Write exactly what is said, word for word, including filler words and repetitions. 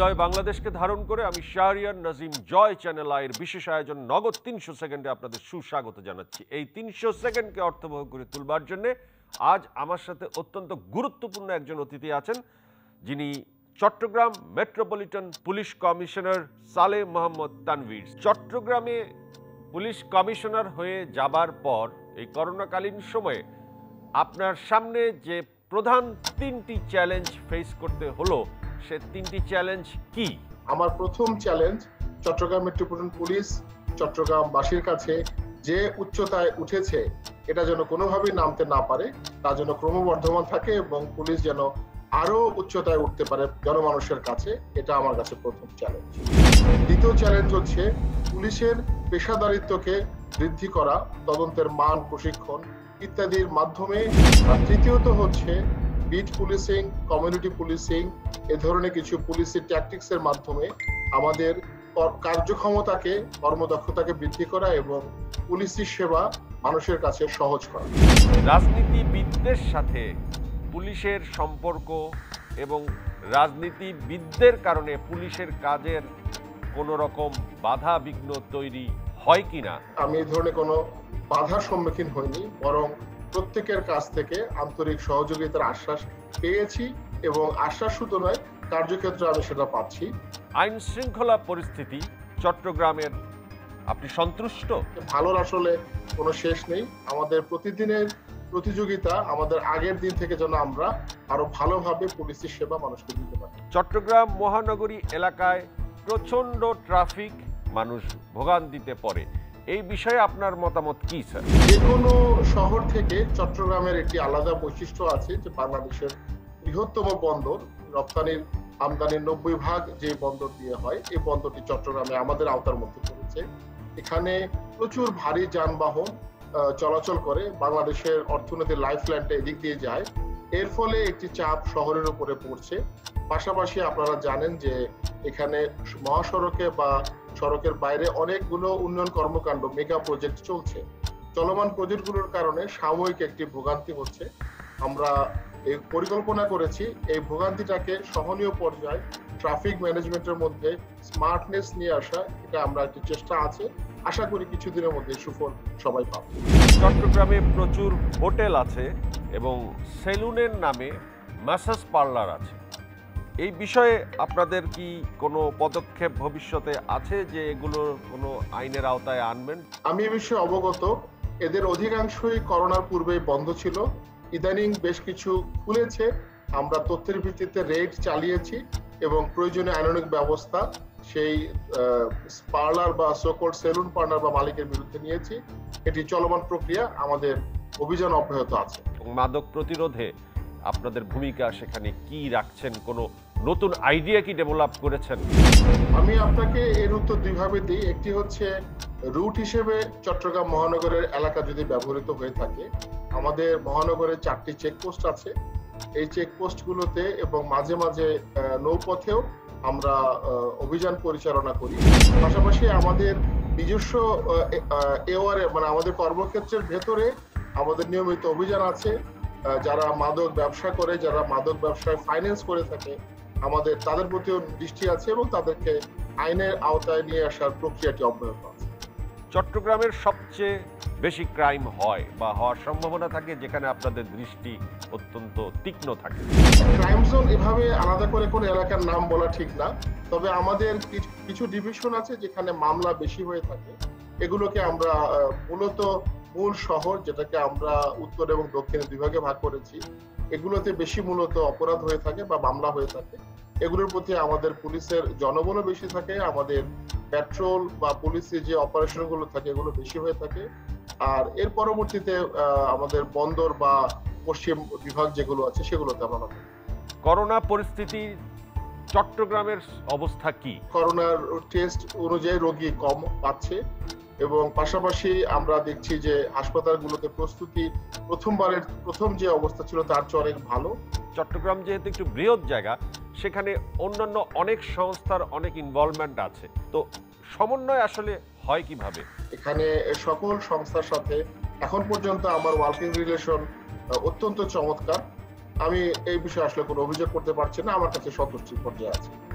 বিদায় বাংলাদেশকে ধারণ করে আমি শাহরিয়ার নাজিম জয় চ্যানেল আই এর বিশেষ আয়োজন নগদ তিনশো সেকেন্ডে আপনাদের সুস্বাগত জানাচ্ছি। এই তিনশো সেকেন্ডকে অর্থবহ করে তুলবার জন্য আজ আমার সাথে অত্যন্ত গুরুত্বপূর্ণ একজন অতিথি আছেন, যিনি Chittagong metropolitan police commissioner Saleh Mohammad Tanvir. চট্টগ্রামে পুলিশ কমিশনার হয়ে যাবার পর এই করোনাকালীন সময়ে আপনার সামনে যে প্রধান তিনটি চ্যালেঞ্জ ফেস করতে হলো, সে তিনটি চ্যালেঞ্জ কি? আমার প্রথম চ্যালেঞ্জ চট্টগ্রাম মেট্রোপলিটন পুলিশ চট্টগ্রামবাসীর কাছে যে উচ্চতায় উঠেছে এটা যেন কোনোভাবেই নামতে না পারে, তার জন্য ক্রমবর্ধমান থাকে এবং পুলিশ যেন আরো উচ্চতায় উঠতে পারে জনমানুষের কাছে। এটা আমার কাছে প্রথম চ্যালেঞ্জ। দ্বিতীয় চ্যালেঞ্জ হচ্ছে পুলিশের পেশাদারিত্বকে বৃদ্ধি করা, তদন্তের মান, প্রশিক্ষণ ইত্যাদির মাধ্যমে। আর তৃতীয়ত হচ্ছে বিট পুলিশিং, কমিউনিটি পুলিশিং, এ ধরনের কিছু পুলিশের ট্যাকটিক্সের মাধ্যমে আমাদের কার্যক্ষমতাকে, কর্মদক্ষতাকে বৃদ্ধি করা এবং পুলিশি সেবা মানুষের কাছে সহজ করা। রাজনীতিবিদদের সাথে পুলিশের সম্পর্ক এবং রাজনীতিবিদদের কারণে পুলিশের কাজের কোনো রকম বাধা বিঘ্ন তৈরি হয় কিনা? আমি এই ধরনের কোনো বাধার সম্মুখীন হইনি, বরং প্রত্যেকের কাছ থেকে আন্তরিক সহযোগিতার আশ্বাস পেয়েছি এবং আশ্বাস শুধু নয়, কার্যক্ষেত্রে আমি সেটা পাচ্ছি। আইন শৃঙ্খলা পরিস্থিতি চট্টগ্রামের আপনি সন্তুষ্ট? ভালোর আসলে কোনো শেষ নেই। আমাদের প্রতিদিনের প্রতিযোগিতা আমাদের আগের দিন থেকে যেন আমরা আরো ভালোভাবে পুলিশি সেবা মানুষকে দিতে পারি। চট্টগ্রাম মহানগরী এলাকায় প্রচন্ড ট্রাফিক, মানুষ ভোগান্তিতে পড়ে, এই বিষয়ে আপনার মতামত কি স্যার? যে কোনো শহর থেকে চট্টগ্রামের একটি আলাদা বৈশিষ্ট্য আছে যে বাংলাদেশের বৃহত্তম বন্দর, রপ্তানির আমদানির নব্বই ভাগ যে বন্দর দিয়ে হয়, এই বন্দরটি চট্টগ্রামে আমাদের আওতার মধ্যে পড়েছে। এখানে প্রচুর ভারী যানবাহন চলাচল করে, বাংলাদেশের অর্থনীতির লাইফলাইনটা এদিক দিয়ে যায়, এর ফলে একটি চাপ শহরের উপরে পড়ছে। পাশাপাশি আপনারা জানেন যে এখানে মহাসড়কে বা সড়কের বাইরে অনেকগুলো উন্নয়ন কর্মকাণ্ড, মেগা প্রজেক্ট চলছে। চলমান প্রজেক্টগুলোর কারণে সাময়িক একটি ভোগান্তি হচ্ছে। আমরা এই পরিকল্পনা করেছি এই ভোগান্তিটাকে সহনীয় পর্যায়ে ট্রাফিক ম্যানেজমেন্টের মধ্যে স্মার্টনেস নিয়ে আসা, এটা আমরা একটি চেষ্টা আছে, আশা করি কিছুদিনের মধ্যে সুফল সবাই পাবে। চট্টগ্রামে প্রচুর হোটেল আছে এবং সেলুনের নামে ম্যাসাজ পার্লার আছে, এই বিষয়ে আপনাদের কি কোনো পদক্ষেপ ভবিষ্যতে আছে যে এগুলো কোনো আইনের আওতায় আনবেন? আমি এই বিষয়ে অবগত। এদের অধিকাংশই করোনার পূর্বে বন্ধ ছিল, ইদানিং বেশ কিছু খুলেছে। আমরা তথ্যের ভিত্তিতে রেড চালিয়েছি এবং প্রয়োজনীয় আইনানুগ ব্যবস্থা সেই পার্লার বা সকল সেলুন পার্লার বা মালিকের বিরুদ্ধে নিয়েছি। এটি চলমান প্রক্রিয়া, আমাদের অভিযান অব্যাহত আছে। মাদক প্রতিরোধে আপনাদের ভূমিকা সেখানে কি রাখছেন? কোনো নতুন আইডিয়া কি ডেভেলপ করেছেন? আমি আপনাকে এর উত্তর দুইভাবে দিই। একটি হচ্ছে রুট হিসেবে চট্টগ্রাম মহানগরের এলাকা যদি ব্যবহৃত হয়ে থাকে, আমাদের মহানগরের চারটি চেকপোস্ট আছে। এই চেকপোস্টগুলোতে এবং মাঝে মাঝে নৌপথেও আমরা অভিযান পরিচালনা করি। পাশাপাশি আমাদের নিজস্ব এওয়ারে মানে আমাদের কর্মক্ষেত্রের ভেতরে আমাদের নিয়মিত অভিযান আছে। যারা মাদক ব্যবসা করে, যারা মাদক ব্যবসায় ফাইন্যান্স করে থাকে, আমাদের তাদের প্রতিও দৃষ্টি আছে এবং তাদেরকে আইনের আওতায় নিয়ে আসার প্রক্রিয়াটি অব্যাহত আছে। চট্টগ্রামের সবচেয়ে বেশি ক্রাইম হয় বা হওয়ার সম্ভাবনা থাকে যেখানে আপনাদের দৃষ্টি অত্যন্ত তীক্ষ্ণ থাকে। ক্রাইম জোন এভাবে আলাদা করে কোনো এলাকার নাম বলা ঠিক না, তবে আমাদের কিছু ডিভিশন আছে যেখানে মামলা বেশি হয়ে থাকে। এগুলোকে আমরা মূলত মূল শহর, যেটাকে আমরা উত্তর এবং দক্ষিণে দুই ভাগে ভাগ করেছি, এগুলোতে বেশি মূলত অপরাধ হয়ে থাকে বা মামলা হয়ে থাকে। এগুলোর প্রতি আমাদের পুলিশের জনবলও বেশি থাকে, আমাদের পেট্রোল বা পুলিশের যে অপারেশনগুলো থাকে এগুলো বেশি হয়ে থাকে। আর এর পরবর্তীতে আমাদের বন্দর বা পশ্চিম বিভাগ যেগুলো আছে সেগুলোতে আমরা থাকি। করোনা পরিস্থিতি চট্টগ্রামের অবস্থা কি? করোনার টেস্ট অনুযায়ী রোগী কম পাচ্ছে এবং পাশাপাশি আমরা দেখছি যে হাসপাতালগুলোতে প্রস্তুতি প্রথমবারের প্রথম যে অবস্থা ছিল তার চেয়ে অনেক ভালো। চট্টগ্রাম যেহেতু একটু বৃহৎ জায়গা, সেখানে অন্যান্য অনেক সংস্থার অনেক ইনভলভমেন্ট আছে, তো সমন্বয় আসলে হয় কিভাবে? এখানে সকল সংস্থার সাথে এখন পর্যন্ত আমার ওয়ার্কিং রিলেশন অত্যন্ত চমৎকার। আমি এই বিষয়ে আসলে কোনো অভিযোগ করতে পারছি না, আমার কাছে সন্তুষ্টির পর্যায়ে আছে।